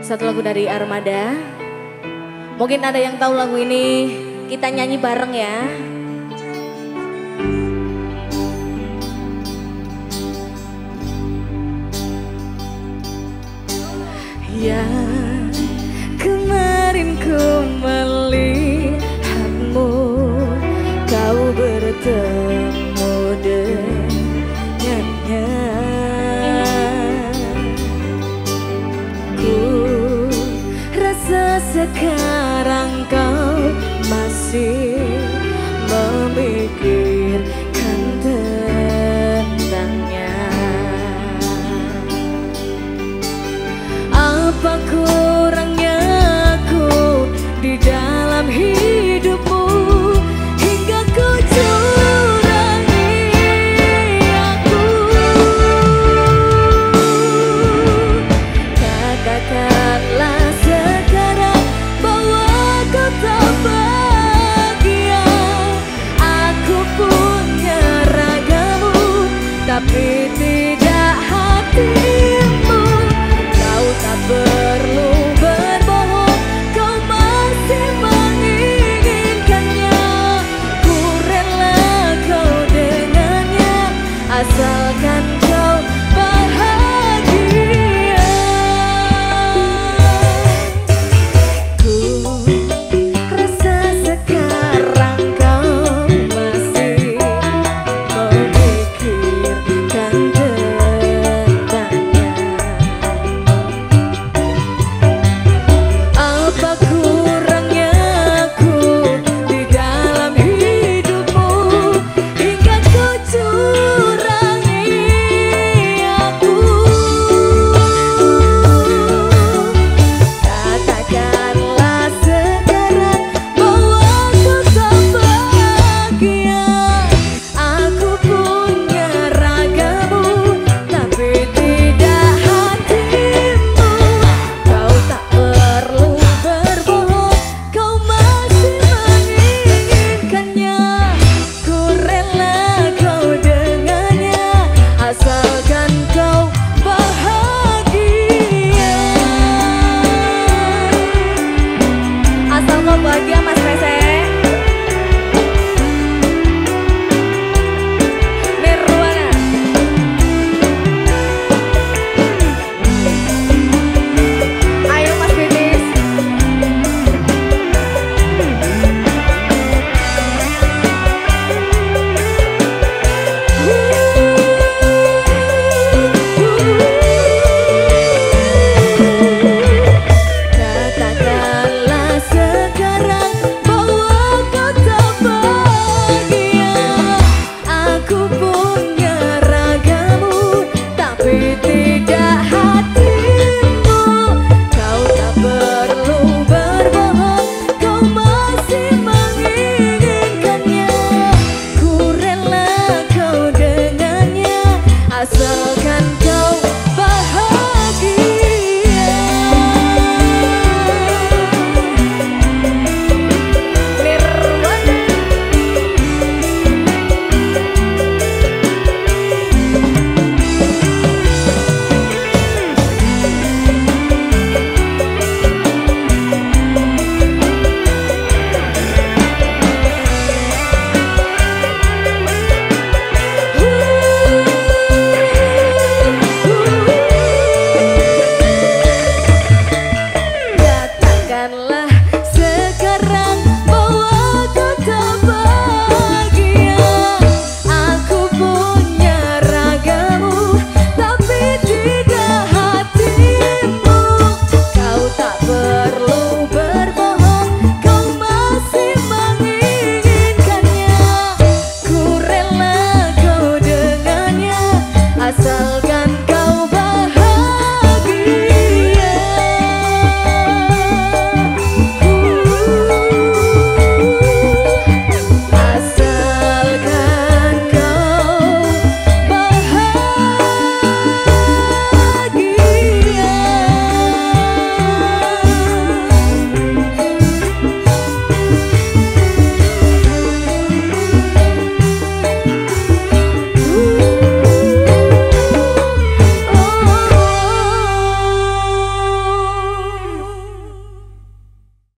Satu lagu dari Armada. Mungkin ada yang tahu lagu ini, kita nyanyi bareng ya. Yang kemarin ku melihatmu, kau bertemu dengannya. Ku rasa sekarang kau masih memikirkan tentangnya. Apa kurangnya aku di dalam hidupmu hingga ku curangi aku? Katakanlah sekarang bahwa kau tak bahagia. Aku punya ragamu tapi tidak hati. Asalkan